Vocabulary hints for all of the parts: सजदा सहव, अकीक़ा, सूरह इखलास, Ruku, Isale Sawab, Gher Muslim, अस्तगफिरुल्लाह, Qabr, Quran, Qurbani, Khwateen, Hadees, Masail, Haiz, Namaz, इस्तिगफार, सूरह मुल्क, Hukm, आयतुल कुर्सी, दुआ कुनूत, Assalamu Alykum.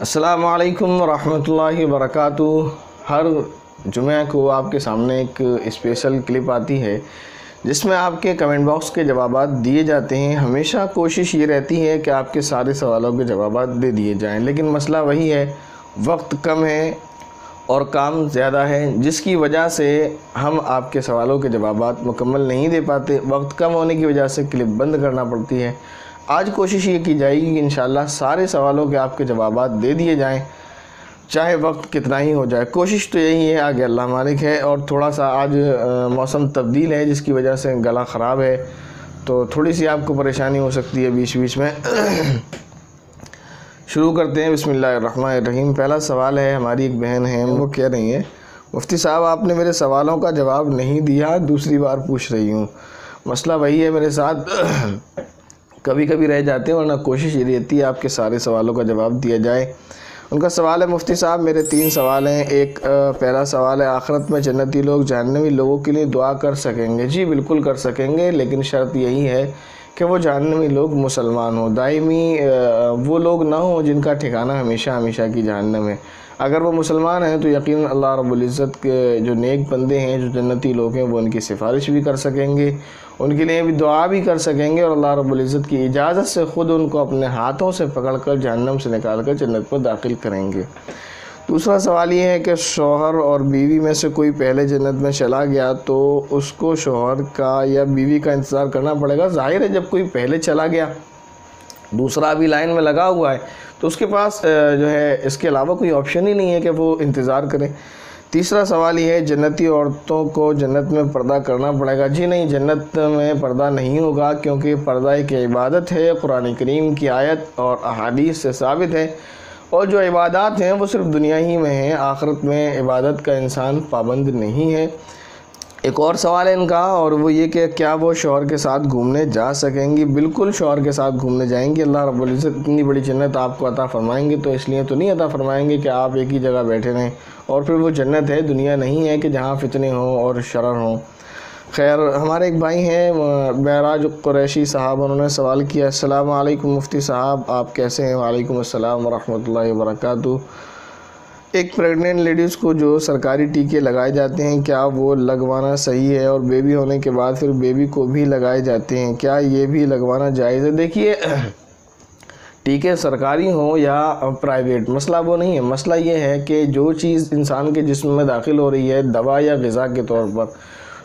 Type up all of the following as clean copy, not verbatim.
अस्सलामुअलैकुम रहमतुल्लाहि वबरकातुहू। हर जुमे को आपके सामने एक स्पेशल क्लिप आती है जिसमें आपके कमेंट बॉक्स के जवाबात दिए जाते हैं। हमेशा कोशिश ये रहती है कि आपके सारे सवालों के जवाबात दे दिए जाएं, लेकिन मसला वही है, वक्त कम है और काम ज़्यादा है, जिसकी वजह से हम आपके सवालों के जवाबात मुकम्मल नहीं दे पाते। वक्त कम होने की वजह से क्लिप बंद करना पड़ती है। आज कोशिश ये की जाएगी कि इंशाल्लाह सारे सवालों के आपके जवाबात दे दिए जाएं, चाहे वक्त कितना ही हो जाए। कोशिश तो यही है, आगे अल्लाह मालिक है। और थोड़ा सा आज मौसम तब्दील है जिसकी वजह से गला ख़राब है, तो थोड़ी सी आपको परेशानी हो सकती है बीच बीच में। शुरू करते हैं, बिस्मिल्लाहिर्रहमानिर्रहीम। पहला सवाल है, हमारी एक बहन है, वो कह रही हैं मुफ्ती साहब आपने मेरे सवालों का जवाब नहीं दिया, दूसरी बार पूछ रही हूँ। मसला वही है, मेरे साथ कभी कभी रह जाते हैं, वरना कोशिश ये रहती है आपके सारे सवालों का जवाब दिया जाए। उनका सवाल है, मुफ्ती साहब मेरे 3 सवाल हैं। एक पहला सवाल है, आखिरत में जन्नती लोग जहन्नमी लोगों के लिए दुआ कर सकेंगे? जी बिल्कुल कर सकेंगे, लेकिन शर्त यही है कि वो जहन्नमी लोग मुसलमान हों, दायमी वो लोग ना हों जिनका ठिकाना हमेशा हमेशा की जहन्नम है। अगर वो मुसलमान हैं तो यकीनन अल्लाह रब्बुल इज़्ज़त के जो नेक बंदे हैं, जो जन्नती लोग हैं, वो उनकी सिफारिश भी कर सकेंगे, उनके लिए भी दुआ भी कर सकेंगे, और अल्लाह रब्बुल इज़्ज़त की इजाज़त से ख़ुद उनको अपने हाथों से पकड़कर जहन्नम से निकालकर जन्नत में दाखिल करेंगे। दूसरा सवाल ये है कि शौहर और बीवी में से कोई पहले जन्नत में चला गया तो उसको शौहर का या बीवी का इंतज़ार करना पड़ेगा? ज़ाहिर है, जब कोई पहले चला गया, दूसरा अभी लाइन में लगा हुआ है, तो उसके पास जो है इसके अलावा कोई ऑप्शन ही नहीं है कि वो इंतज़ार करें। तीसरा सवाल ये है, जन्नती औरतों को जन्नत में पर्दा करना पड़ेगा? जी नहीं, जन्नत में पर्दा नहीं होगा, क्योंकि पर्दा एक इबादत है, कुरान करीम की आयत और अहादीस से साबित है, और जो इबादत हैं वो सिर्फ दुनिया ही में हैं, आखिरत में इबादत का इंसान पाबंद नहीं है। एक और सवाल है इनका, और वो ये कि क्या वो शौहर के साथ घूमने जा सकेंगी? बिल्कुल शौहर के साथ घूमने जाएंगी, अल्लाह रब्बुल इज़्ज़त इतनी बड़ी जन्नत आपको अता फ़रमाएंगे, तो इसलिए तो नहीं अता फ़रमाएंगे कि आप एक ही जगह बैठे रहें। और फिर वो जन्नत है, दुनिया नहीं है कि जहाँ फितने हों और शरर हों। खैर, हमारे एक भाई हैं महराज कुरैशी साहब, उन्होंने सवाल किया, अस्सलामु अलैकुम मुफ्ती साहब आप कैसे हैं? वालेकुम अस्सलाम वरहमतुल्लाहि वबरकातुहू। एक प्रेग्नेंट लेडीज़ को जो सरकारी टीके लगाए जाते हैं, क्या वो लगवाना सही है? और बेबी होने के बाद फिर बेबी को भी लगाए जाते हैं, क्या ये भी लगवाना जायज़ है? देखिए, टीके सरकारी हों या प्राइवेट, मसला वो नहीं है। मसला ये है कि जो चीज़ इंसान के जिस्म में दाखिल हो रही है दवा या ग़िज़ा के तौर पर,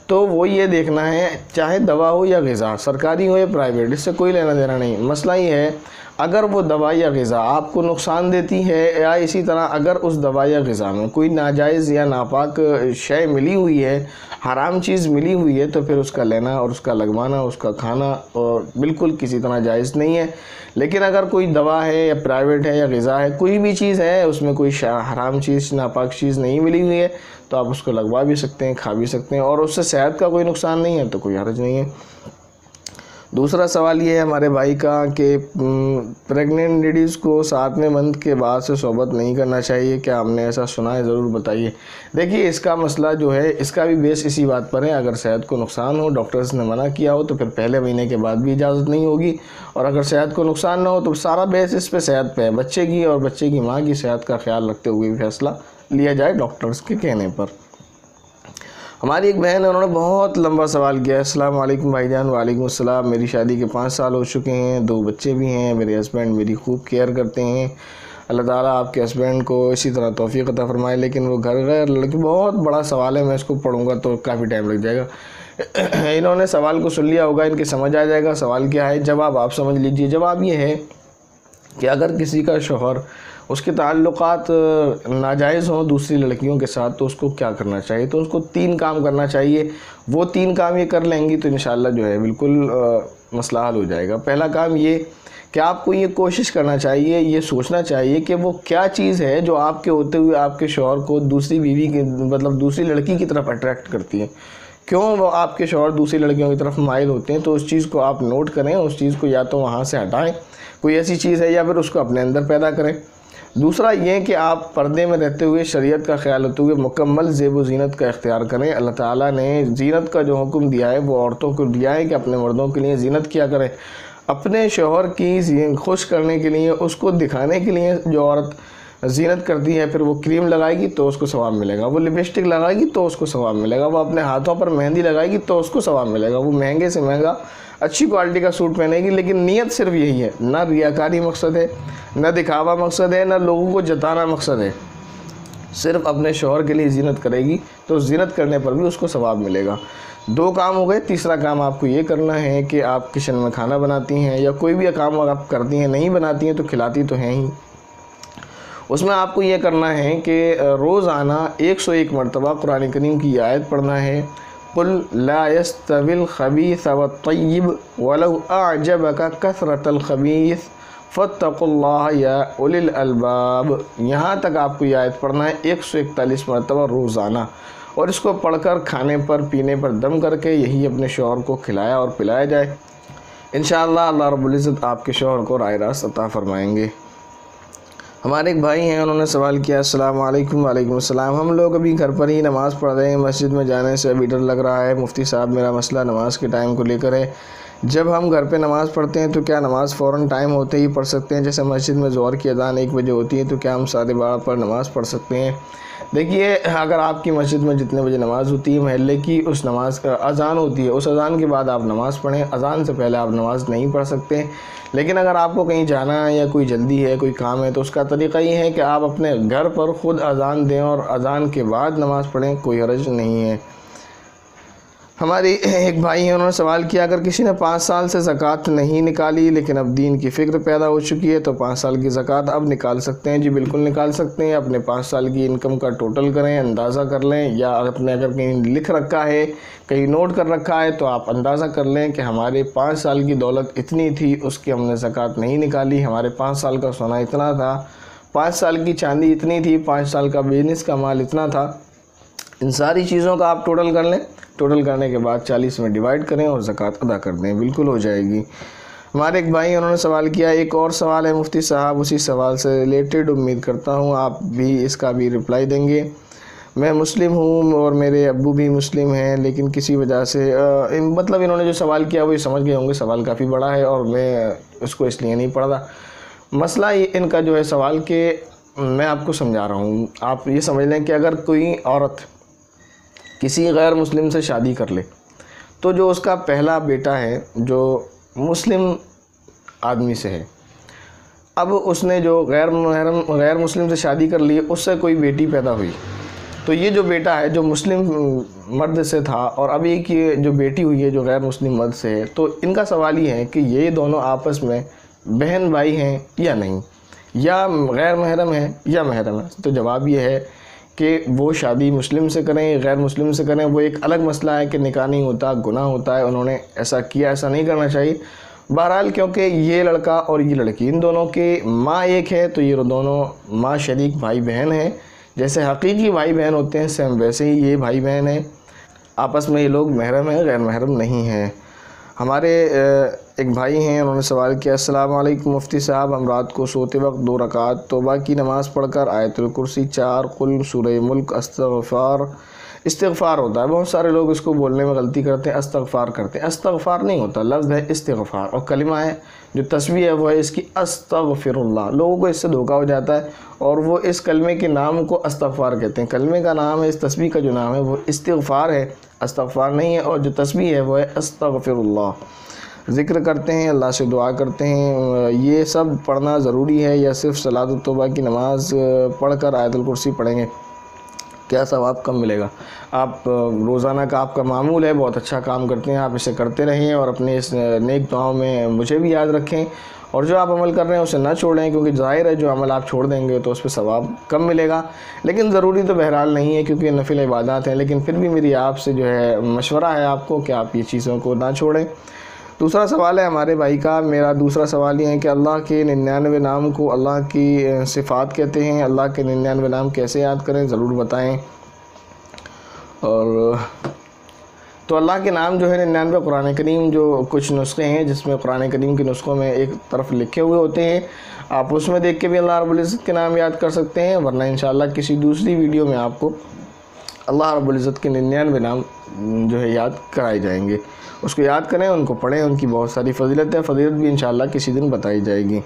तो वो ये देखना है, चाहे दवा हो या ग़िज़ा, सरकारी हो या प्राइवेट, इससे कोई लेना देना नहीं। मसला ये है, अगर वो दवा या ग़िज़ा आपको नुकसान देती है, या इसी तरह अगर उस दवा या ग़िज़ा में कोई नाजायज़ या नापाक शय मिली हुई है, हराम चीज़ मिली हुई है, तो फिर उसका लेना और उसका लगवाना, उसका खाना और बिल्कुल किसी तरह जायज़ नहीं है। लेकिन अगर कोई दवा है या प्राइवेट है या ग़िज़ा है, कोई भी चीज़ है, उसमें कोई हराम चीज़ नापाक चीज़ नहीं मिली हुई है, तो आप उसको लगवा भी सकते हैं, खा भी सकते हैं, और उससे सेहत का कोई नुकसान नहीं है, तो कोई हर्ज नहीं है। दूसरा सवाल ये है हमारे भाई का कि प्रेग्नेंट लेडीज़ को 7वें मंथ के बाद से सोबत नहीं करना चाहिए, क्या हमने ऐसा सुना है? ज़रूर बताइए। देखिए, इसका मसला जो है, इसका भी बेस इसी बात पर है, अगर सेहत को नुकसान हो, डॉक्टर्स ने मना किया हो, तो फिर पहले महीने के बाद भी इजाज़त नहीं होगी, और अगर सेहत को नुकसान ना हो, तो सारा बेस इस पर सेहत पर है, बच्चे की और बच्चे की माँ की सेहत का ख्याल रखते हुए फैसला लिया जाए डॉक्टर्स के कहने पर। हमारी एक बहन है, उन्होंने बहुत लंबा सवाल किया है, अस्सलाम वालेकुम भाईजान। वालेकुम अस्सलाम। मेरी शादी के 5 साल हो चुके हैं, 2 बच्चे भी हैं, मेरे हस्बैंड मेरी खूब केयर करते हैं, अल्लाह ताला आपके हस्बैंड को इसी तरह तौफीक अता फरमाए, लेकिन वो घर गए लड़की। बहुत बड़ा सवाल है, मैं इसको पढ़ूंगा तो काफ़ी टाइम लग जाएगा। इन्होंने सवाल को सुन लिया होगा, इनके समझ आ जाएगा सवाल क्या है, जवाब आप समझ लीजिए। जवाब ये है कि अगर किसी का शौहर, उसके ताल्लुकात नाजायज़ हों दूसरी लड़कियों के साथ, तो उसको क्या करना चाहिए? तो उसको 3 काम करना चाहिए। वो 3 काम ये कर लेंगी तो इंशाल्लाह जो है बिल्कुल मसला हल हो जाएगा। पहला काम ये कि आपको ये कोशिश करना चाहिए, ये सोचना चाहिए कि वो क्या चीज़ है जो आपके होते हुए आपके शौहर को दूसरी बीवी की, मतलब दूसरी लड़की की तरफ अट्रैक्ट करती है, क्यों वो आपके शौहर दूसरी लड़कियों की तरफ माइल होते हैं। तो उस चीज़ को आप नोट करें, उस चीज़ को या तो वहाँ से हटाएँ, कोई ऐसी चीज़ है, या फिर उसको अपने अंदर पैदा करें। दूसरा ये कि आप पर्दे में रहते हुए शरीयत का ख्याल होते हुए मुकम्मल ज़ेब व ज़ीनत का इख्तियार करें। अल्लाह ताला ने ज़ीनत का जो हुक्म दिया है वो औरतों को दिया है कि अपने मर्दों के लिए ज़ीनत किया करें, अपने शौहर की खुश करने के लिए, उसको दिखाने के लिए। जो औरत जीनत कर दी है, फिर वो क्रीम लगाएगी तो उसको सवाब मिलेगा, वो लिपस्टिक लगाएगी तो उसको सवाब मिलेगा, वो अपने हाथों पर मेहंदी लगाएगी तो उसको सवाब मिलेगा, वो महंगे से महंगा अच्छी क्वालिटी का सूट पहनेगी। लेकिन नीयत सिर्फ यही है, ना रियाकारी मकसद है, ना दिखावा मकसद है, ना लोगों को जताना मकसद है, सिर्फ अपने शौहर के लिए जीनत करेगी तो जीनत करने पर भी उसको सवाब मिलेगा। दो काम हो गए। तीसरा काम आपको ये करना है कि आप किचन में खाना बनाती हैं या कोई भी काम अगर आप करती हैं, नहीं बनाती हैं तो खिलाती तो हैं ही, उसमें आपको ये करना है कि रोज़ाना 101 मरतबा कुरान करीम की आयत पढ़ना है। कुल ला यस्तविल खबीस वत्तय्यिब वलौ अअजबका कसरतुल खबीस फत्तकुल्लाह या उलिल अलबाब। यहाँ तक आपको ये आयत पढ़ना है 141 मरतबा रोज़ाना, और इसको पढ़कर खाने पर पीने पर दम करके यही अपने शौहर को खिलाया और पिलाया जाए। इंशाअल्लाह अल्लाह रब्बुल इज़्ज़त आपके शौहर को राय रास्त अता फ़रमाएँगे। हमारे एक भाई हैं, उन्होंने सवाल किया, अस्सलाम वालेकुम। वालेकुम अस्सलाम। हम लोग अभी घर पर ही नमाज़ पढ़ रहे हैं, मस्जिद में जाने से अभी डर लग रहा है। मुफ्ती साहब, मेरा मसला नमाज़ के टाइम को लेकर है। जब हम घर पे नमाज़ पढ़ते हैं तो क्या नमाज़ फ़ौरन टाइम होते ही पढ़ सकते हैं? जैसे मस्जिद में ज़ोहर की अजान 1 बजे होती है तो क्या हम 12:15 पर नमाज़ पढ़ सकते हैं? देखिए, अगर आपकी मस्जिद में जितने बजे नमाज़ होती है महल्ले की, उस नमाज अजान होती है, उस अजान के बाद आप नमाज़ पढ़ें, अजान से पहले आप नमाज़ नहीं पढ़ सकते। लेकिन अगर आपको कहीं जाना है या कोई जल्दी है, कोई काम है, तो उसका तरीक़ा ये है कि आप अपने घर पर ख़ुद अजान दें और अजान के बाद नमाज़ पढ़ें, कोई हर्ज नहीं है। हमारे एक भाई हैं, उन्होंने सवाल किया, अगर किसी ने 5 साल से ज़कात नहीं निकाली लेकिन अब दीन की फ़िक्र पैदा हो चुकी है तो 5 साल की ज़कात अब निकाल सकते हैं? जी बिल्कुल निकाल सकते हैं। अपने 5 साल की इनकम का टोटल करें, अंदाज़ा कर लें, या अपने अगर कहीं लिख रखा है, कहीं नोट कर रखा है तो आप अंदाज़ा कर लें कि हमारे 5 साल की दौलत इतनी थी, उसकी हमने ज़कात नहीं निकाली, हमारे 5 साल का सोना इतना था, 5 साल की चांदी इतनी थी, 5 साल का बिजनेस का माल इतना था। इन सारी चीज़ों का आप टोटल कर लें, टोटल करने के बाद 40 में डिवाइड करें और ज़कात अदा कर दें, बिल्कुल हो जाएगी। हमारे एक भाई, उन्होंने सवाल किया, एक और सवाल है मुफ्ती साहब उसी सवाल से रिलेटेड, उम्मीद करता हूँ आप भी इसका भी रिप्लाई देंगे। मैं मुस्लिम हूँ और मेरे अब्बू भी मुस्लिम हैं, लेकिन किसी वजह से मतलब इन्होंने जो सवाल किया वो समझ गए होंगे सवाल काफ़ी बड़ा है और मैं उसको इसलिए नहीं पढ़ रहा। मसला इनका जो है सवाल के मैं आपको समझा रहा हूँ, आप ये समझ लें कि अगर कोई औरत किसी गैर मुस्लिम से शादी कर ले तो जो उसका पहला बेटा है जो मुस्लिम आदमी से है, अब उसने जो गैर मुस्लिम से शादी कर ली, उससे कोई बेटी पैदा हुई, तो ये जो बेटा है जो मुस्लिम मर्द से था और अब एक ये जो बेटी हुई है जो गैर मुस्लिम मर्द से है, तो इनका सवाल ये है कि ये दोनों आपस में बहन भाई हैं या नहीं, या गैर महरम है या महरम है। तो जवाब ये है कि वो शादी मुस्लिम से करें गैर मुस्लिम से करें, वो एक अलग मसला है कि निकाह नहीं होता, गुनाह होता है, उन्होंने ऐसा किया, ऐसा नहीं करना चाहिए। बहरहाल क्योंकि ये लड़का और ये लड़की इन दोनों के माँ एक है तो ये दोनों माँ शरीक भाई बहन हैं, जैसे हकीकी भाई बहन होते हैं सेम वैसे ही ये भाई बहन हैं, आपस में ये लोग महरम हैं, गैर महरम नहीं हैं। हमारे एक भाई हैं, उन्होंने सवाल किया, अस्सलाम वालेकुम मुफ्ती साहब, हम रात को सोते वक्त 2 रकात तौबा की नमाज़ पढ़कर आयतुल कुर्सी 4 कुल सूरह मुल्क इस्तिगफार होता है, बहुत सारे लोग इसको बोलने में गलती करते हैं, अस्तगफार करते हैं, अस्तगफार नहीं होता, लफ्ज़ है इस्तिगफार और कलिमा है जो तस्बीह है वो है इसकी अस्तगफिरुल्लाह। लोगों को इससे धोखा हो जाता है और वो इस कलमे के नाम को अस्तगफार कहते हैं, कलमे का नाम है, इस तस्बीह का जो नाम है वो इस्तिगफार है, अस्तगफार नहीं है, और जो तस्बीह है वो है अस्तगफिरुल्लाह। ज़िक्र करते हैं, अल्लाह से दुआ करते हैं, ये सब पढ़ना ज़रूरी है या सिर्फ सलात तौबा की नमाज़ पढ़कर आयतुल कुर्सी पढ़ेंगे क्या सवाब कम मिलेगा? आप रोज़ाना का आपका मामूल है, बहुत अच्छा काम करते हैं, आप इसे करते रहें और अपने इस नेक दुआओं में मुझे भी याद रखें, और जो आप अमल कर रहे हैं उसे ना छोड़ें, क्योंकि जाहिर है जो अमल आप छोड़ देंगे तो उस पर सवाब कम मिलेगा। लेकिन ज़रूरी तो बहरहाल नहीं है क्योंकि नफिल इबादत हैं, लेकिन फिर भी मेरी आपसे जो है मशवरा है आपको कि आप ये चीज़ों को ना छोड़ें। दूसरा सवाल है हमारे भाई का, मेरा दूसरा सवाल ये है कि अल्लाह के 99 नाम को अल्लाह की सिफ़ात कहते हैं, अल्लाह के 99 नाम कैसे याद करें, ज़रूर बताएं। और तो अल्लाह के नाम जो है 99 कुरान करीम जो कुछ नुस्खे हैं जिसमें कुरान करीम के नुस्खों में एक तरफ लिखे हुए होते हैं, आप उसमें देख के भी अल्लाह रब्बुल इज़्ज़त के नाम याद कर सकते हैं, वरना इंशाअल्लाह किसी दूसरी वीडियो में आपको अल्लाह रब्बुल इज़्ज़त के 99 नाम जो है याद कराए जाएंगे, उसको याद करें, उनको पढ़ें, उनकी बहुत सारी फजीलत है, फजीलत भी इंशाअल्लाह किसी दिन बताई जाएगी।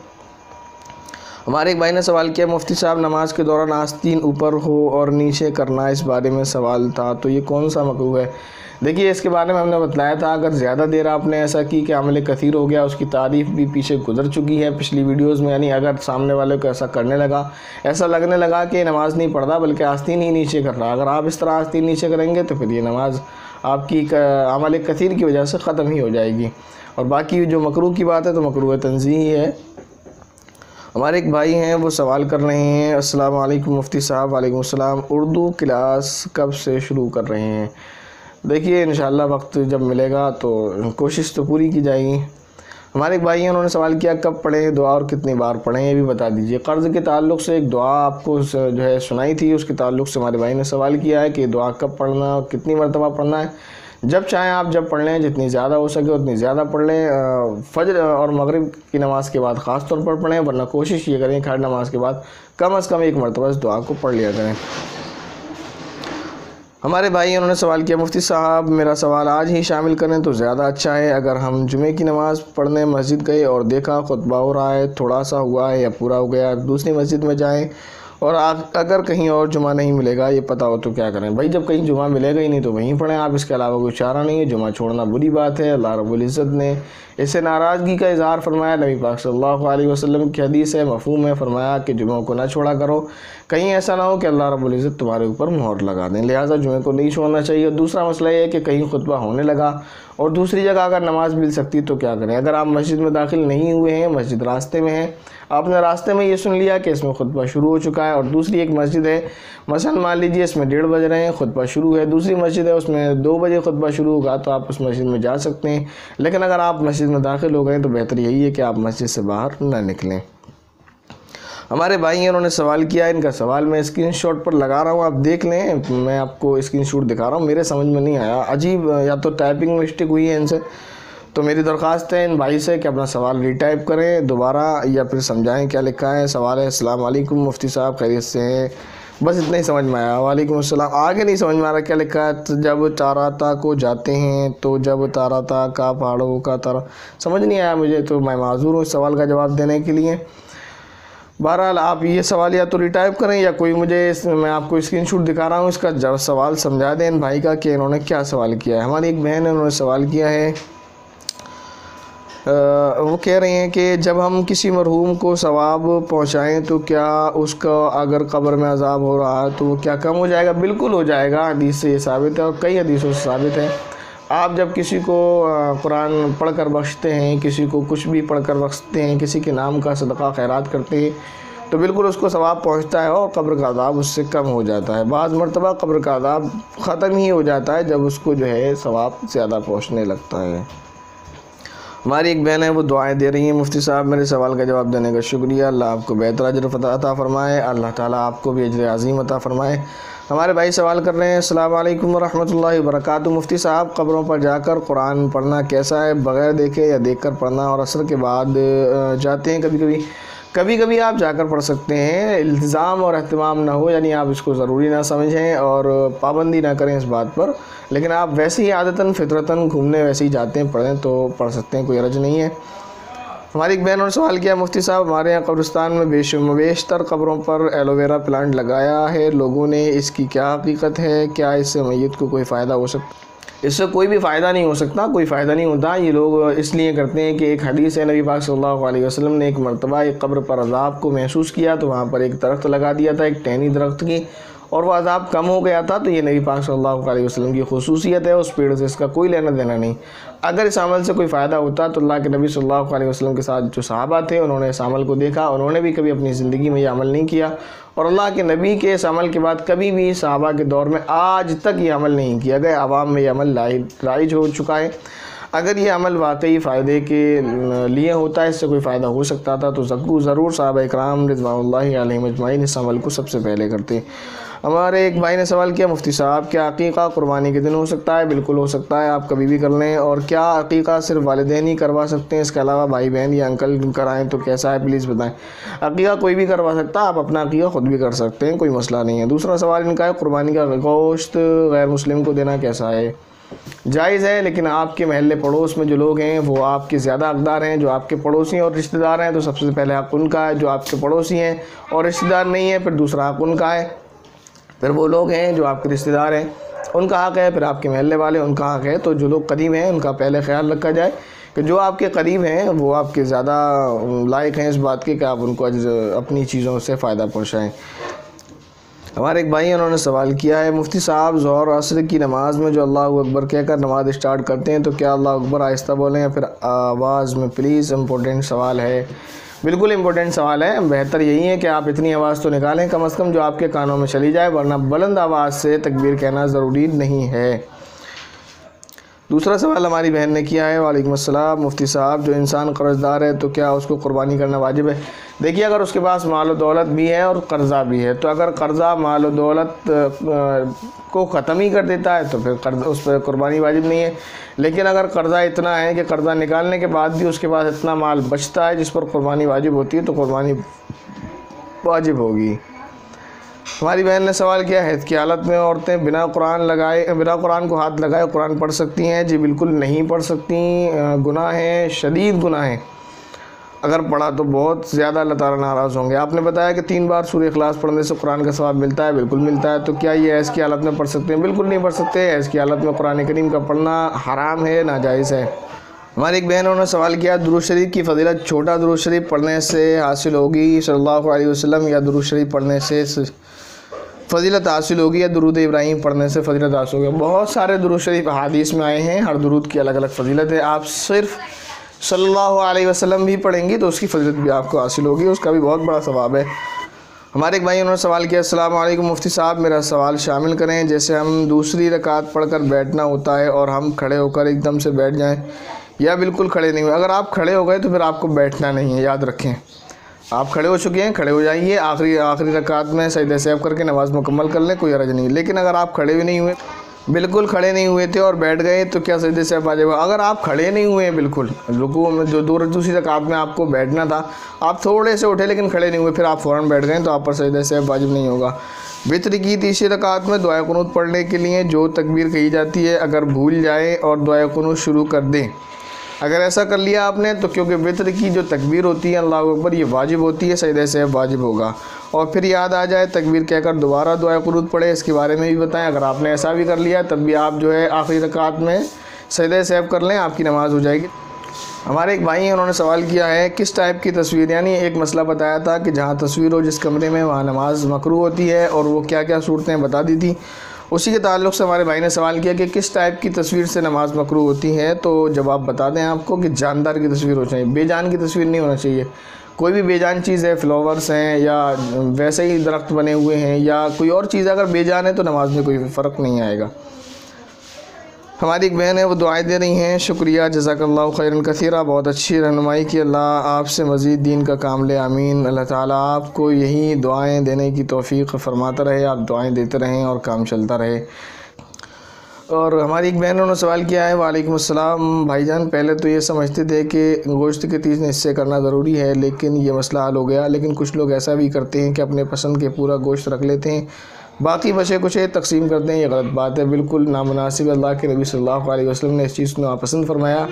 हमारे एक भाई ने सवाल किया, मुफ्ती साहब नमाज के दौरान आस्तीन ऊपर हो और नीचे करना, इस बारे में सवाल था, तो ये कौन सा मकरूह है? देखिए, इसके बारे में हमने बताया था, अगर ज़्यादा देर आपने ऐसा की कि अमल कसीर हो गया, उसकी तारीफ़ भी पीछे गुजर चुकी है पिछली वीडियोज़ में। यानी अगर सामने वाले को ऐसा करने लगा, ऐसा लगने लगा कि नमाज़ नहीं पढ़ रहा बल्कि आस्तीन ही नीचे कर रहा, अगर आप इस तरह आस्तीन नीचे करेंगे तो फिर ये नमाज आपकी अमल कसीर की वजह से ख़त्म ही हो जाएगी। और बाकी जो मकरूह की बात है तो मकरूह तंज़ीही है। हमारे एक भाई हैं, वो सवाल कर रहे हैं, अस्सलाम वालेकुम मुफ्ती साहब। वालेकुम अस्सलाम। उर्दू क्लास कब से शुरू कर रहे हैं? देखिए, इंशाल्लाह वक्त जब मिलेगा तो कोशिश तो पूरी की जाएगी। हमारे एक भाई हैं, उन्होंने सवाल किया कब पढ़ें दुआ और कितनी बार पढ़ें, ये भी बता दीजिए। कर्ज़ के ताल्लुक़ से एक दुआ आपको जो है सुनाई थी, उसके ताल्लुक़ से हमारे भाई ने सवाल किया है कि दुआ कब पढ़ना और कितनी मरतबा पढ़ना है। जब चाहें आप जब पढ़ लें, जितनी ज़्यादा हो सके उतनी ज़्यादा पढ़ लें। फजर और मगरिब की नमाज़ के बाद ख़ास तौर पर पढ़ें, वरना कोशिश ये करें कि हर नमाज़ के बाद कम अज़ कम एक मरतबा इस दुआ को पढ़ लिया करें। हमारे भाई उन्होंने सवाल किया, मुफ्ती साहब मेरा सवाल आज ही शामिल करें तो ज़्यादा अच्छा है। अगर हम जुमे की नमाज़ पढ़ने मस्जिद गए और देखा खुतबा हो रहा है, थोड़ा सा हुआ है या पूरा हो गया, दूसरी मस्जिद में जाएं और अगर कहीं और जुमा नहीं मिलेगा ये पता हो तो क्या करें? भाई, जब कहीं जुमा मिलेगा ही नहीं तो वहीं पढ़ें आप, इसके अलावा कोई चारा नहीं है। जुमा छोड़ना बुरी बात है। अल्लाह रब्बुल इज़्ज़त ने इससे नाराज़गी का इजहार फरमाया। नबी पाक सल्लल्लाहु अलैहि वसल्लम की हदीस है, मफ़हूम है, फरमाया कि जुमे को ना छोड़ा करो, कहीं ऐसा ना हो कि अल्लाह रब्बुल इज़्ज़त तुम्हारे ऊपर मोहर लगा दें, लिहाजा जुमे को नहीं छोड़ना चाहिए। दूसरा मसला यह है कि कहीं खुतबा होने लगा और दूसरी जगह अगर नमाज़ मिल सकती तो क्या करें? अगर आप मस्जिद में दाखिल नहीं हुए हैं, मस्जिद रास्ते में है, आपने रास्ते में ये सुन लिया कि इसमें खुतबा शुरू हो चुका है और दूसरी एक मस्जिद है, मसलन मान लीजिए इसमें 1:30 बज रहे हैं, खुतबा शुरू है, दूसरी मस्जिद है उसमें 2 बजे खुतबा शुरू होगा, तो आप उस मस्जिद में जा सकते हैं। लेकिन अगर आप मस्जिद में दाखिल हो गए तो बेहतर यही है कि आप मस्जिद से बाहर ना निकलें। हमारे भाई उन्होंने सवाल किया, इनका सवाल मैं स्क्रीनशॉट पर लगा रहा हूँ, आप देख लें। मैं आपको स्क्रीनशॉट दिखा रहा हूँ, मेरे समझ में नहीं आया, अजीब या तो टाइपिंग मिस्टेक हुई है इनसे, तो मेरी दरख्वास्त है इन भाई से कि अपना सवाल रीटाइप करें दोबारा या फिर समझाएं क्या लिखा है। सवाल है, अस्सलाम वालेकुम मुफ्ती साहब खैरियत से हैं? बस इतना ही समझ में आया, वालेकुम अस्सलाम। आगे नहीं समझ में आ रहा क्या लिखा है। तो जब ताराता को जाते हैं, तो जब ताराता का पहाड़ों का तारा, समझ नहीं आया मुझे, तो मैं माजूर हूँ इस सवाल का जवाब देने के लिए। बहरहाल आप ये सवाल या तो रिटाइप करें या कोई मुझे मैं आपको स्क्रीनशॉट दिखा रहा हूँ इसका जब सवाल समझा दें इन भाई का कि इन्होंने क्या सवाल किया है। हमारी एक बहन है, उन्होंने सवाल किया है, वो कह रहे हैं कि जब हम किसी मरहूम को सवाब पहुँचाएँ तो क्या उसका अगर कब्र में अजाब हो रहा है तो वो क्या कम हो जाएगा? बिल्कुल हो जाएगा, हदीस से ये साबित है और कई हदीसों से साबित है। आप जब किसी को कुरान पढ़कर बख्शते हैं, किसी को कुछ भी पढ़कर बख्शते हैं, किसी के नाम का सदका खैरात करते हैं तो बिल्कुल उसको सवाब पहुँचता है और कब्र का अजाब उससे कम हो जाता है। बाज़ मरतबा कब्र का अजाब ख़त्म ही हो जाता है जब उसको जो है सवाब ज़्यादा पहुँचने लगता है। हमारी एक बहन है, वो दुआएं दे रही हैं, मुफ्ती साहब मेरे सवाल का जवाब देने का शुक्रिया, अल्लाह आपको बेहतर अजर अता फ़रमाए, अल्लाह ताला आपको भी अजर अज़ीम अता फ़रमाए। हमारे भाई सवाल कर रहे हैं, अस्सलाम वालेकुम रहमतुल्लाहि व बरकातुहू, मुफ्ती साहब कब्रों पर जाकर कुरान पढ़ना कैसा है? बग़ैर देखे या देखकर पढ़ना? और असर के बाद जाते हैं कभी कभी आप जाकर पढ़ सकते हैं, इल्ज़ाम और अहतमाम ना हो, यानी आप इसको ज़रूरी ना समझें और पाबंदी ना करें इस बात पर, लेकिन आप वैसे ही आदतन फितरतन घूमने वैसे ही जाते हैं पढ़ें तो पढ़ सकते हैं, कोई हर्ज नहीं है। हमारी एक बहन और सवाल किया, मुफ्ती साहब हमारे यहाँ कब्रिस्तान में बेशतर कब्रों पर एलोवेरा प्लांट लगाया है लोगों ने, इसकी क्या हकीकत है? क्या इससे मैयत को कोई फ़ायदा हो सकता? इससे कोई भी फ़ायदा नहीं हो सकता, कोई फ़ायदा नहीं होता। ये लोग इसलिए करते हैं कि एक हदीस है, नबी पाक सल्लल्लाहु अलैहि वसल्लम ने एक मरतबा एक कब्र पर अजाब को महसूस किया तो वहाँ पर एक दरख्त लगा दिया था, एक टहनी दरख्त की, और वह अजाब कम हो गया था। तो ये नबी पाक सल्लल्लाहु अलैहि वसल्लम की खुसूसियत है, उस पेड़ से इसका कोई लेना देना नहीं। अगर इस अमल से कोई फ़ायदा होता तो अल्लाह के नबी सल्लल्लाहु अलैहि वसल्लम के साथ जो सहाबा थे उन्होंने इस अमल को देखा, उन्होंने भी कभी अपनी ज़िंदगी में यह अमल नहीं किया और अल्लाह के नबी के इस अमल के बाद कभी भी सहाबा के दौर में आज तक ये अमल नहीं किया गया। आवाम में यह अमल राइज हो चुका है। अगर ये अमल वाकई फ़ायदे के लिए होता है, इससे कोई फ़ायदा हो सकता था तो ज़रूर सहाबा इकराम रिज़वानुल्लाहि अलैहिम अजमाइन इस अमल को सबसे पहले करते। हमारे एक भाई ने सवाल किया, मुफ्ती साहब क्या अकीक़ा क़ुरबानी के दिन हो सकता है? बिल्कुल हो सकता है, आप कभी भी कर लें। और क्या अकीक़ा सिर्फ वालिदैन ही करवा सकते हैं, इसके अलावा भाई बहन या अंकल कराएं तो कैसा है, प्लीज़ बताएं। अकीक़ा कोई भी करवा सकता है, आप अपना अकीक़ा ख़ुद भी कर सकते हैं, कोई मसला नहीं है। दूसरा सवाल इनका है, क़ुरबानी का गोश्त गैर मुस्लिम को देना कैसा है? जायज़ है, लेकिन आपके महल पड़ोस में जो लोग हैं वो आपके ज़्यादा हक़दार हैं, जो आपके पड़ोसी और रिश्तेदार हैं। तो सबसे पहले आप उनका है जो आपके पड़ोसी हैं और रिश्तेदार नहीं है, फिर दूसरा आप उनका है, फिर वो लोग हैं जो आपके रिश्तेदार हैं उनका हक़ है, फिर आपके महल वाले उनका हक़ है। तो जो लोग करीब हैं उनका पहले ख्याल रखा जाए कि जो आपके करीब हैं वो आपके ज़्यादा लायक हैं इस बात के कि आप उनको अपनी चीज़ों से फ़ायदा पहुँचाएँ। हमारे एक भाई उन्होंने सवाल किया है, मुफ्ती साहब ज़ोहर और असर की नमाज़ में जो अल्लाह अकबर कहकर नमाज़ स्टार्ट करते हैं तो क्या अल्लाह अकबर आहिस्ता बोलें या फिर आवाज़ में? प्लीज़, इम्पोर्टेंट सवाल है। बिल्कुल इम्पोर्टेंट सवाल है। बेहतर यही है कि आप इतनी आवाज़ तो निकालें कम अज़ कम जो आपके कानों में चली जाए, वरना बुलंद आवाज़ से तकबीर कहना ज़रूरी नहीं है। दूसरा सवाल हमारी बहन ने किया है, वालेकुम अस्सलाम, मुफ्ती साहब जो इंसान कर्जदार है तो क्या उसको कुर्बानी करना वाजिब है? देखिए, अगर उसके पास माल और दौलत भी है और कर्ज़ा भी है, तो अगर कर्ज़ा माल और दौलत को ख़त्म ही कर देता है तो फिर कर्ज़ उस पर कुर्बानी वाजिब नहीं है। लेकिन अगर कर्ज़ा इतना है कि कर्ज़ा निकालने के बाद भी उसके पास इतना माल बचता है जिस पर कुर्बानी वाजिब होती है, तो कुर्बानी वाजिब होगी। हमारी बहन ने सवाल किया, हैज़ की हालत में औरतें बिना कुरान को हाथ लगाए कुरान पढ़ सकती हैं? जी बिल्कुल नहीं पढ़ सकती, गुनाह है, शदीद गुनाह है। अगर पढ़ा तो बहुत ज़्यादा अल्लाह ताला नाराज़ होंगे। आपने बताया कि 3 बार सूरह इखलास पढ़ने से कुरान का सवाब मिलता है। बिल्कुल मिलता है। तो क्या ये हैज़ की हालत में पढ़ सकते हैं? बिल्कुल नहीं पढ़ सकते। हैज़ की हालत में कुरान करीम का पढ़ना हराम है, नाजायज़ है। हमारी एक बहन उन्होंने सवाल किया, दुरूद शरीफ की फजीलत छोटा दुरूद शरीफ पढ़ने से हासिल होगी सल्लल्लाहु अलैहि वसल्लम, या दुरूद शरीफ पढ़ने से फ़जीलत हासिल होगी, या दुरूद इब्राहिम पढ़ने से फ़जीलत हासिल होगी? बहुत सारे दुरूद शरीफ हादीस में आए हैं, हर दुरूद की अलग अलग फ़जीलत है। आप सिर्फ सल्लल्लाहु अलैहि वसल्लम भी पढ़ेंगी तो उसकी फ़जीलत भी आपको हासिल होगी, उसका भी बहुत बड़ा सवाब है। हमारे एक भाई उन्होंने सवाल किया, अस्सलाम वालेकुम मुफ्ती साहब, मेरा सवाल शामिल करें, जैसे हम दूसरी रकात पढ़कर बैठना होता है और हम खड़े होकर एकदम से बैठ जाएँ या बिल्कुल खड़े नहीं हुए? अगर आप खड़े हो गए तो फिर आपको बैठना नहीं है, याद रखें। आप खड़े हो चुके हैं, खड़े हो जाइए, आखिरी रकात में सजदा सहव करके नमाज़ मुकम्मल कर लें, कोई हरज नहीं। लेकिन अगर आप खड़े भी नहीं हुए, बिल्कुल खड़े नहीं हुए थे और बैठ गए, तो क्या सजदा सहव आ जाएगा? अगर आप खड़े नहीं हुए हैं बिल्कुल, रुकू में जो दूसरी रकात में आपको बैठना था, आप थोड़े से उठे लेकिन खड़े नहीं हुए, फिर आप फ़ौरन बैठ गए, तो आप पर सजदा सहव वाजिब नहीं होगा। वित्र की तीसरी रकात में दुआ कुनूत पढ़ने के लिए जो तकबीर कही जाती है, अगर भूल जाए और दुआ कुनूत शुरू कर दें, अगर ऐसा कर लिया आपने तो क्योंकि वित्र की जो तकबीर होती है अल्लाहू अकबर, ये वाजिब होती है, सजदे से वाजिब होगा। और फिर याद आ जाए तकबीर कहकर दोबारा दुआ कुनूत पढ़े, इसके बारे में भी बताएं। अगर आपने ऐसा भी कर लिया तब भी आप जो है आखिरी रकात में सजदे सहव कर लें, आपकी नमाज़ हो जाएगी। हमारे एक भाई हैं, उन्होंने सवाल किया है, किस टाइप की तस्वीर, यानी एक मसला बताया था कि जहाँ तस्वीर हो जिस कमरे में वहाँ नमाज मकरू होती है, और वो क्या क्या सूरतें बता दी थी, उसी के ताल्लुक़ से हमारे भाई ने सवाल किया कि किस टाइप की तस्वीर से नमाज़ मकरू होती है। तो जवाब बता दें आपको कि जानदार की तस्वीर होनी चाहिए, बेजान की तस्वीर नहीं होना चाहिए। कोई भी बेजान चीज़ है, फ्लावर्स हैं या वैसे ही दरख्त बने हुए हैं या कोई और चीज़ अगर बेजान है तो नमाज में कोई फ़र्क नहीं आएगा। हमारी एक बहन है, वो दुआएं दे रही हैं, शुक्रिया, जज़ाकल्लाहु खैरन कसीरा, बहुत अच्छी रहनुमाई की, अल्लाह आपसे मज़ीद दीन का काम ले, आमीन। अल्लाह ताला आपको यही दुआएं देने की तौफीक फ़रमाता रहे, आप दुआएं देते रहें और काम चलता रहे। और हमारी एक बहन ने सवाल किया है, वालेकुम अस्सलाम, भाईजान पहले तो ये समझते थे कि गोश्त के 3 हिस्से करना ज़रूरी है, लेकिन ये मसला हल हो गया, लेकिन कुछ लोग ऐसा भी करते हैं कि अपने पसंद के पूरा गोश्त रख लेते हैं, बाकी बचे कुछ तकसीम करते हैं। ये गलत बात है, बिल्कुल नामनासिब। अल्लाह के नबी सल्लल्लाहु अलैहि वसल्लम ने इस चीज़ को नापसंद फरमाया।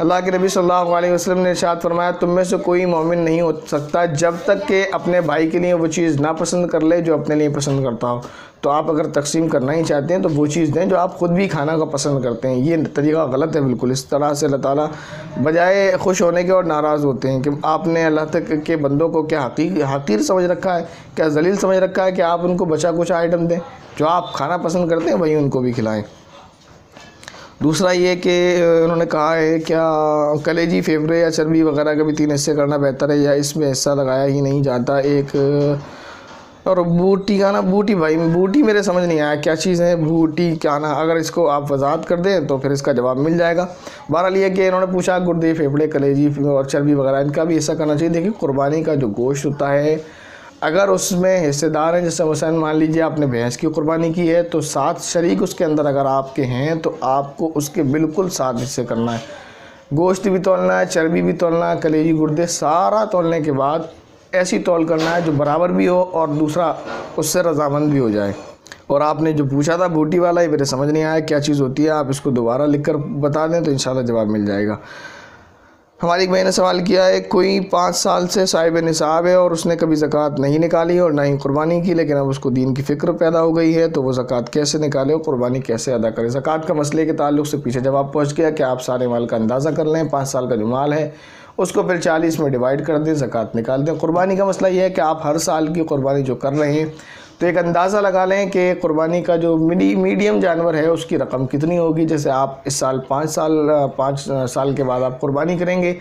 अल्लाह के नबी सल्लल्लाहु अलैहि वसल्लम ने इरशाद फरमाया, तुम में से कोई मोमिन नहीं हो सकता जब तक कि अपने भाई के लिए वो चीज़ नापसंद कर ले जो अपने लिए पसंद करता हो। तो आप अगर तकसीम करना ही चाहते हैं तो वो चीज़ दें जो आप ख़ुद भी खाना का पसंद करते हैं। ये तरीका गलत है बिल्कुल। इस तरह से अल्लाह ताला बजाय खुश होने के और नाराज़ होते हैं कि आपने अल्लाह तक के बंदों को क्या हकीर समझ रखा है, क्या जलील समझ रखा है कि आप उनको बचा कुछ आइटम दें जो आप खाना पसंद करते हैं, वही उनको भी खिलाएँ। दूसरा ये कि उन्होंने कहा है, क्या कलेजी, फेफड़े या चर्बी वगैरह का भी 3 हिस्से करना बेहतर है या इसमें हिस्सा लगाया ही नहीं जाता? एक और बूटी का ना, बूटी भाई बूटी मेरे समझ नहीं आया क्या चीज़ है, बूटी क्या ना, अगर इसको आप वजाहत कर दें तो फिर इसका जवाब मिल जाएगा। बहरहाल ये कि इन्होंने पूछा गुर्दे, फेफड़े, कलेजी और चर्बी वगैरह इनका भी हिस्सा करना चाहिए। देखिए, कुर्बानी का जो गोश्त होता है अगर उसमें हिस्सेदार हैं, जैसे मसलन मान लीजिए आपने भैंस की कुर्बानी की है तो 7 शरीक उसके अंदर अगर आपके हैं तो आपको उसके बिल्कुल 7 हिस्से करना है। गोश्त भी तोलना है, चर्बी भी तोलना है, कलेजी, गुर्दे सारा तोलने के बाद ऐसी तौल करना है जो बराबर भी हो और दूसरा उससे रजामंद भी हो जाए। और आपने जो पूछा था बूटी वाला, ये मेरे समझ नहीं आया क्या चीज़ होती है, आप इसको दोबारा लिख कर बता दें तो इंशाल्लाह जवाब मिल जाएगा। हमारी एक मैंने सवाल किया है, कोई 5 साल से साहिब निसाब है और उसने कभी ज़कात नहीं निकाली और ना ही कुर्बानी की, लेकिन अब उसको दीन की फ़िक्र पैदा हो गई है, तो वो ज़कात कैसे निकाले और कुर्बानी कैसे अदा करें। ज़कात का मसले के ताल्लुक से पीछे जवाब पहुँच गया कि आप सारे माल का अंदाज़ा कर लें, 5 साल का जो माल है उसको फिर 40 में डिवाइड कर दें, ज़कात निकाल दें। कुर्बानी का मसला यह है कि आप हर साल की कुर्बानी जो कर रहे हैं तो एक अंदाज़ा लगा लें कि कुर्बानी का जो मीडियम जानवर है उसकी रकम कितनी होगी। जैसे आप इस साल 5 साल के बाद आप कुर्बानी करेंगे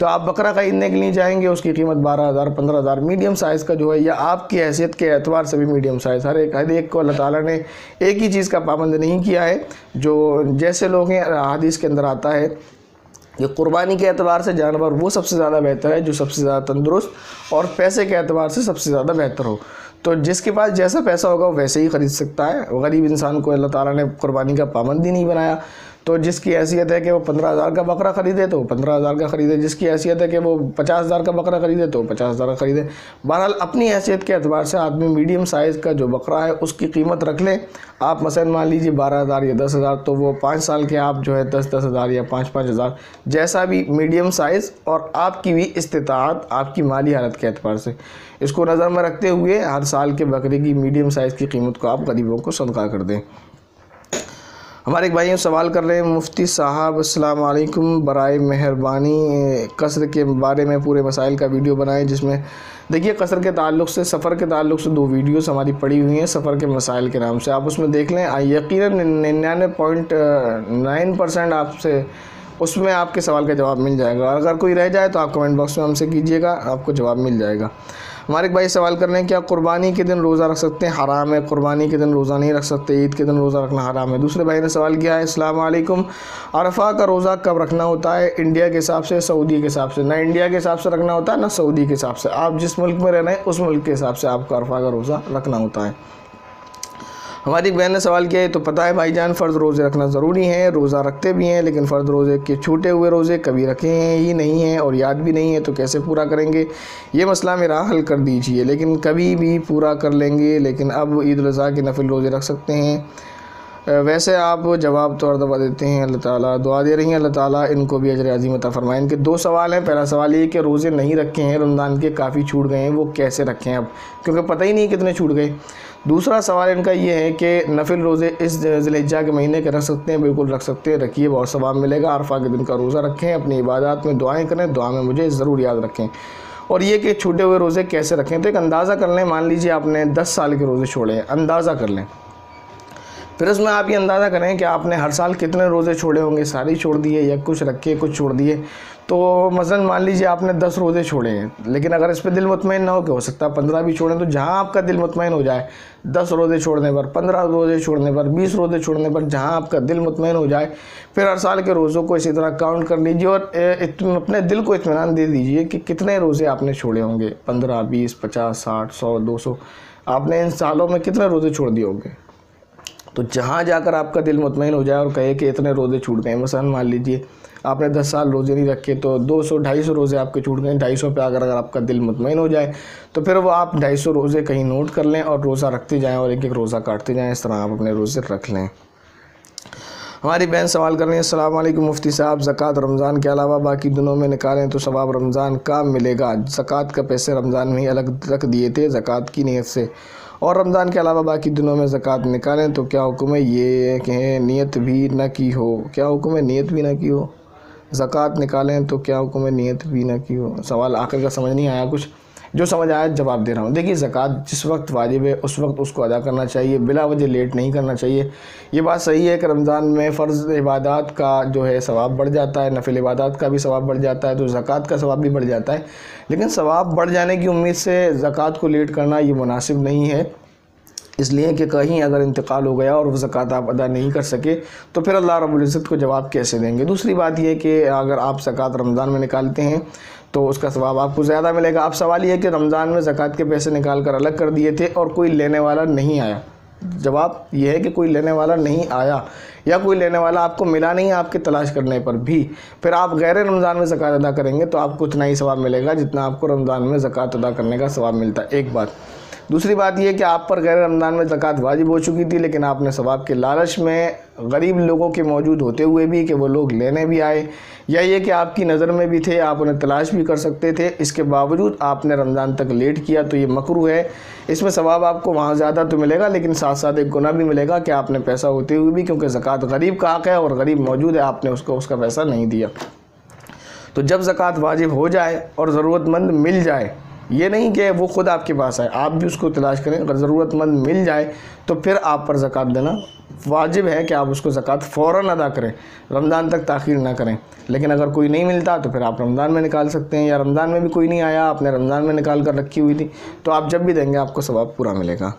तो आप बकरा खरीदने के लिए जाएंगे, उसकी कीमत 12,000 15,000 मीडियम साइज़ का जो है, या आपकी हैसियत के एतबार से भी मीडियम साइज़। हर एक को अल्लाह ताला ने एक ही चीज़ का पाबंद नहीं किया है। जो जैसे लोग हैं, हदीस के अंदर आता है ये कुर्बानी के एतबार से जानवर वो सबसे ज़्यादा बेहतर है जो सबसे ज़्यादा तंदुरुस्त और पैसे के एतबार से सबसे ज़्यादा बेहतर हो। तो जिसके पास जैसा पैसा होगा वो वैसे ही ख़रीद सकता है। गरीब इंसान को अल्लाह ताला ने कुर्बानी का पाबंद ही नहीं बनाया। तो जिसकी हैसियत है कि वो 15,000 का बकरा ख़रीदे तो 15,000 का ख़रीदे, जिसकी हैसियत है कि वो 50,000 का बकरा ख़रीदे तो 50,000 का ख़रीदे। बहरहाल अपनी हैसियत के अतबार से आदमी मीडियम साइज़ का जो बकरा है उसकी कीमत रख लें। आप मसलन मान लीजिए 12,000 या 10,000, तो वो 5 साल के आप जो है 10,000 या 5,000 जैसा भी मीडियम साइज़ और आपकी भी इस्तिताअत, आपकी माली हालत के अतबार से इसको नज़र में रखते हुए हर साल के बकरे की मीडियम साइज़ की कीमत को आप गरीबों को सदका कर दें। हमारे एक भाई सवाल कर रहे हैं, मुफ्ती साहब अस्सलाम वालेकुम, बराए मेहरबानी कसर के बारे में पूरे मसाइल का वीडियो बनाएं। जिसमें देखिए कसर के ताल्लुक़ से, सफ़र के ताल्लुक़ से 2 वीडियोस हमारी पड़ी हुई हैं सफ़र के मसाइल के नाम से, आप उसमें देख लें। यकीनन 99.9% आपसे उसमें आपके सवाल का जवाब मिल जाएगा। अगर कोई रह जाए तो आप कमेंट बॉक्स में हमसे कीजिएगा, आपको जवाब मिल जाएगा। हमारे एक भाई सवाल कर रहे हैं, क्या कुर्बानी के दिन रोज़ा रख सकते हैं? हराम है, कुर्बानी के दिन रोज़ा नहीं रख सकते, ईद के दिन रोज़ा रखना हराम है। दूसरे भाई ने सवाल किया है, अस्सलाम वालेकुम, अरफा का रोज़ा कब रखना होता है? इंडिया के हिसाब से, सऊदी के हिसाब से? ना इंडिया के हिसाब से रखना होता है ना सऊदी के हिसाब से, आप जिस मुल्क में रह रहे हैं उस मुल्क के हिसाब से आपको अरफा का रोज़ा रखना होता है। हमारी एक बहन ने सवाल किया है, तो पता है भाईजान फ़र्ज़ रोज़े रखना ज़रूरी है, रोज़ा रखते भी हैं, लेकिन फ़र्ज़ रोज़े के छूटे हुए रोज़े कभी रखे हैं ही नहीं हैं और याद भी नहीं है, तो कैसे पूरा करेंगे? ये मसला मेरा हल कर दीजिए। लेकिन कभी भी पूरा कर लेंगे, लेकिन अब ईद उज़हा के नफिल रोज़े रख सकते हैं। वैसे आप जवाब तो दबा देते हैं, अल्लाह ताला दुआ दे रही हैं, अल्लाह ताला इनको भी अजर अज़ीम अता फरमाए। इनके 2 सवाल हैं। पहला सवाल ये कि रोज़े नहीं रखे हैं, रमज़ान के काफ़ी छूट गए हैं, वो कैसे रखें अब, क्योंकि पता ही नहीं कितने छूट गए। दूसरा सवाल इनका ये है कि नफिल रोज़े इस ज़िलहिज्जा के महीने के रख सकते हैं? बिल्कुल रख सकते हैं, रखिए, बहुत सवाब मिलेगा। अरफा के दिन का रोज़ा रखें, अपनी इबादत में दुआएं करें, दुआ में मुझे ज़रूर याद रखें। और ये कि छूटे हुए रोज़े कैसे रखें, तो एक अंदाज़ा कर लें। मान लीजिए आपने 10 साल के रोज़े छोड़े हैं, अंदाज़ा कर लें, फिर उसमें आप ये अंदाज़ा करें कि आपने हर साल कितने रोज़े छोड़े होंगे, सारे छोड़ दिए या कुछ रखे कुछ छोड़ दिए। तो मसलन मान लीजिए आपने 10 रोज़े छोड़े हैं, लेकिन अगर इस पर दिल मुतमईन ना हो कि हो सकता है 15 भी छोड़ें, तो जहाँ आपका दिल मुतमईन हो जाए 10 रोज़े छोड़ने पर, 15 रोज़े छोड़ने पर, 20 रोज़े छोड़ने पर, जहाँ आपका दिल मुतमईन हो जाए, फिर हर साल के रोज़ों को इसी तरह काउंट कर लीजिए और अपने दिल को इत्मीनान दे दीजिए कि कितने रोज़े आपने छोड़े होंगे, 15 20 50 60 100 200, आपने इन सालों में कितने रोज़े छोड़ दिए होंगे। तो जहाँ जाकर आपका दिल मुतमईन हो जाए और कहे कि इतने रोज़े छूट गए। मसलन मान लीजिए आपने 10 साल रोज़े नहीं रखे तो 200 250 रोज़े आपके छूट गए, 250 पे अगर आपका दिल मुतमईन हो जाए तो फिर वो आप 250 रोज़े कहीं नोट कर लें और रोज़ा रखते जाएं और एक एक रोज़ा काटते जाएं, इस तरह आप अपने रोज़े रख लें। हमारी बहन सवाल कर रही है, अस्सलाम वालेकुम मुफ्ती साहब, ज़कात रमज़ान के अलावा बाकी दिनों में निकालें तो सवाब रमज़ान का मिलेगा? ज़कात का पैसे रमज़ान में ही अलग रख दिए थे ज़कात की नीयत से, और रमज़ान के अलावा बाकी दिनों में ज़कात निकालें तो क्या हुक्म है? ये कहें नियत भी ना की हो, क्या हुक्म है? नियत भी ना की हो, ज़कात निकालें तो क्या हुक्म है? नियत भी ना की हो। सवाल आखिर का समझ नहीं आया, कुछ जो समझ आया जवाब दे रहा हूँ। देखिए ज़कात जिस वक्त वाजिब है उस वक्त उसको अदा करना चाहिए, बिला वजह लेट नहीं करना चाहिए। ये बात सही है कि रमज़ान में फ़र्ज़ इबादत का जो है सवाब बढ़ जाता है, नफिल इबादत का भी सवाब बढ़ जाता है, तो ज़कात का सवाब भी बढ़ जाता है, लेकिन सवाब बढ़ जाने की उम्मीद से ज़कात को लेट करना ये मुनासिब नहीं है। इसलिए कि कहीं अगर इंतकाल हो गया और वो ज़कात आप अदा नहीं कर सके तो फिर अल्लाह रब्बुल इज़्ज़त को जवाब कैसे देंगे। दूसरी बात यह कि अगर आप ज़कात रमज़ान में निकालते हैं तो उसका सवाब आपको ज़्यादा मिलेगा। अब सवाल यह है कि रमज़ान में ज़कात के पैसे निकाल कर अलग कर दिए थे और कोई लेने वाला नहीं आया, जवाब यह है कि कोई लेने वाला नहीं आया या कोई लेने वाला आपको मिला नहीं आपके तलाश करने पर भी, फिर आप गैर रमज़ान में ज़कात अदा करेंगे तो आपको उतना ही सवाब मिलेगा जितना आपको रमज़ान में ज़कात अदा करने का सवाब मिलता है। एक बात। दूसरी बात यह कि आप पर गैर रमज़ान में ज़कात वाजिब हो चुकी थी, लेकिन आपने सवाब के लालच में गरीब लोगों के मौजूद होते हुए भी कि वो लोग लेने भी आए या ये कि आपकी नज़र में भी थे, आप उन्हें तलाश भी कर सकते थे, इसके बावजूद आपने रमज़ान तक लेट किया तो ये मकरूह है। इसमें सवाब आपको वहाँ ज़्यादा तो मिलेगा, लेकिन साथ साथ एक गुनाह भी मिलेगा कि आपने पैसा होते हुए भी, क्योंकि ज़कात गरीब का हक़ है और गरीब मौजूद है, आपने उसको उसका पैसा नहीं दिया। तो जब ज़कात वाजिब हो जाए और ज़रूरतमंद मिल जाए, ये नहीं कि वो ख़ुद आपके पास आए, आप भी उसको तलाश करें, अगर ज़रूरतमंद मिल जाए तो फिर आप पर ज़कात देना वाजिब है कि आप उसको ज़कात फ़ौरन अदा करें, रमज़ान तक ताख़ीर ना करें। लेकिन अगर कोई नहीं मिलता तो फिर आप रमज़ान में निकाल सकते हैं, या रमज़ान में भी कोई नहीं आया, आपने रमज़ान में निकाल कर रखी हुई थी, तो आप जब भी देंगे आपको सवाब पूरा मिलेगा।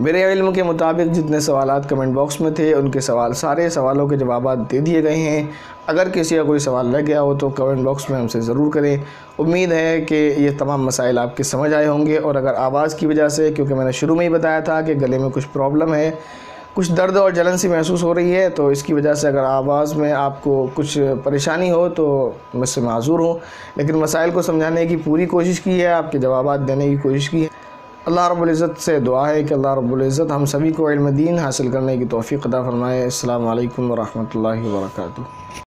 मेरे इल्म के मुताबिक जितने सवाल कमेंट बॉक्स में थे उनके सारे सवालों के जवाब दे दिए गए हैं। अगर किसी का कोई सवाल रह गया हो तो कमेंट बॉक्स में हमसे ज़रूर करें। उम्मीद है कि ये तमाम मसाइल आपके समझ आए होंगे, और अगर आवाज़ की वजह से, क्योंकि मैंने शुरू में ही बताया था कि गले में कुछ प्रॉब्लम है, कुछ दर्द और जलन सी महसूस हो रही है, तो इसकी वजह से अगर आवाज़ में आपको कुछ परेशानी हो तो मुझसे माजूर हो, लेकिन मसाइल को समझाने की पूरी कोशिश की है, आपके जवाब देने की कोशिश की है। अल्लाह रब्बुल इज़्ज़त से दुआ है कि अल्लाह रब्बुल इज़्ज़त हम सभी को इल्म दीन हासिल करने की तौफीक अता फ़रमाए। अस्सलामु अलैकुम वरहमतुल्लाहि वबरकातुहू।